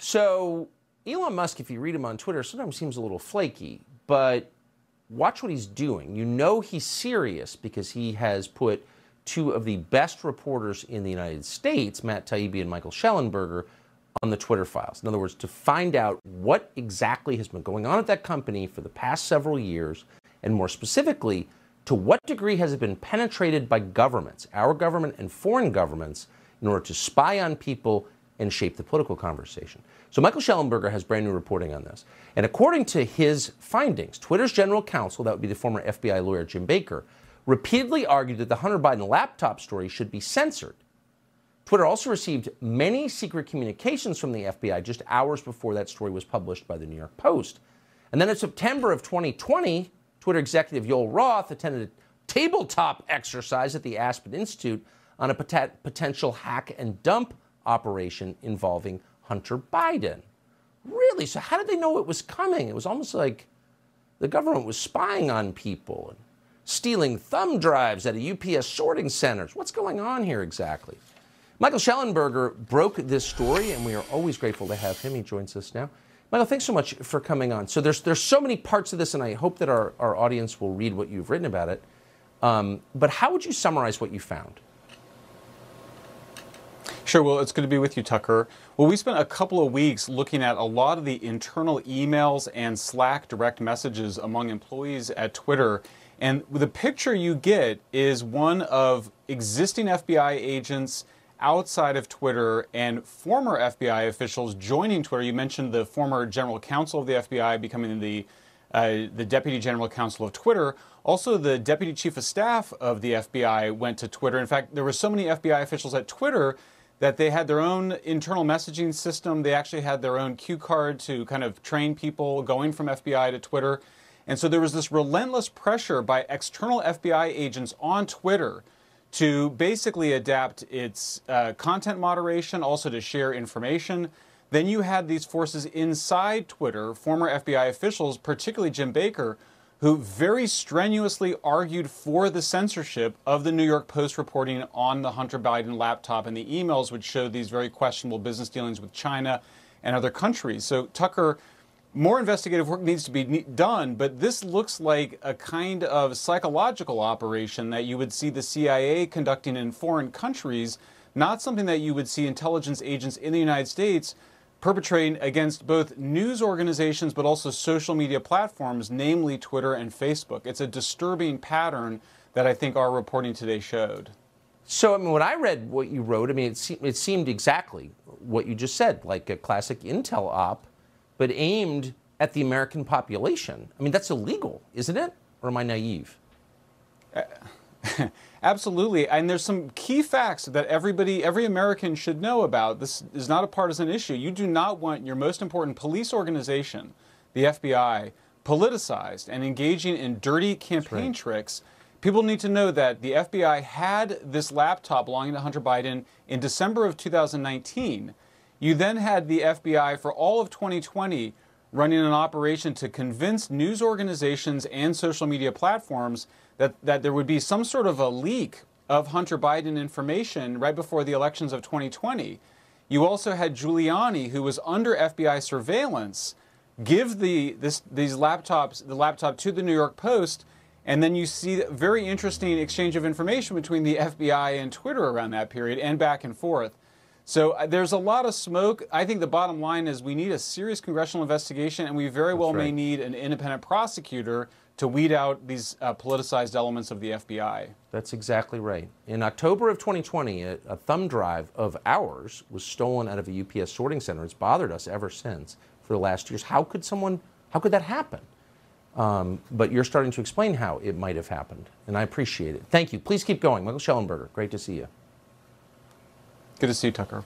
So Elon Musk, if you read him on Twitter, sometimes seems a little flaky, but watch what he's doing. You know he's serious because he has put two of the best reporters in the United States, Matt Taibbi and Michael Shellenberger, on the Twitter files. In other words, to find out what exactly has been going on at that company for the past several years, and more specifically, to what degree has it been penetrated by governments, our government and foreign governments, in order to spy on people and shape the political conversation. So Michael Shellenberger has brand new reporting on this. And according to his findings, Twitter's general counsel, that would be the former FBI lawyer Jim Baker, repeatedly argued that the Hunter Biden laptop story should be censored. Twitter also received many secret communications from the FBI just hours before that story was published by the New York Post. And then in September of 2020, Twitter executive Yoel Roth attended a tabletop exercise at the Aspen Institute on a potential hack and dump operation involving Hunter Biden. Really? So how did they know it was coming? It was almost like the government was spying on people and stealing thumb drives out of UPS sorting centers. What's going on here exactly? Michael Shellenberger broke this story, and we are always grateful to have him. He joins us now. Michael, thanks so much for coming on. So there's so many parts of this, and I hope that our audience will read what you've written about it. But how would you summarize what you found? Sure. Well, it's good to be with you, Tucker. Well, we spent a couple of weeks looking at a lot of the internal emails and Slack direct messages among employees at Twitter. And the picture you get is one of existing FBI agents outside of Twitter and former FBI officials joining Twitter. You mentioned the former general counsel of the FBI becoming the deputy general counsel of Twitter. Also, the deputy chief of staff of the FBI went to Twitter. In fact, there were so many FBI officials at Twitter that they had their own internal messaging system. They actually had their own cue card to kind of train people going from FBI to Twitter. And so there was this relentless pressure by external FBI agents on Twitter to basically adapt its content moderation, also to share information. Then you had these forces inside Twitter, former FBI officials, particularly Jim Baker, who very strenuously argued for the censorship of the New York Post reporting on the Hunter Biden laptop and the emails which showed these very questionable business dealings with China and other countries. So, Tucker, more investigative work needs to be done, but this looks like a kind of psychological operation that you would see the CIA conducting in foreign countries, not something that you would see intelligence agents in the United States perpetrating against both news organizations but also social media platforms, namely Twitter and Facebook. It's a disturbing pattern that I think our reporting today showed. So, I mean, when I read what you wrote, I mean, it seemed exactly what you just said, like a classic intel op, but aimed at the American population. I mean, that's illegal, isn't it? Or am I naive? Absolutely. And there's some key facts that every American should know about. This is not a partisan issue. You do not want your most important police organization, the FBI, politicized and engaging in dirty campaign tricks. People need to know that the FBI had this laptop belonging to Hunter Biden in December of 2019. You then had the FBI for all of 2020 running an operation to convince news organizations and social media platforms that there would be some sort of a leak of Hunter Biden information right before the elections of 2020. You also had Giuliani, who was under FBI surveillance, give the laptop to the New York Post, and then you see a very interesting exchange of information between the FBI and Twitter around that period and back and forth. So there's a lot of smoke. I think the bottom line is we need a serious congressional investigation, and we very well may need an independent prosecutor to weed out these politicized elements of the FBI. That's exactly right. In October of 2020, a thumb drive of ours was stolen out of a UPS sorting center. It's bothered us ever since for the last years. How could that happen? But you're starting to explain how it might have happened, and I appreciate it. Thank you. Please keep going. Michael Shellenberger, great to see you. Good to see you, Tucker.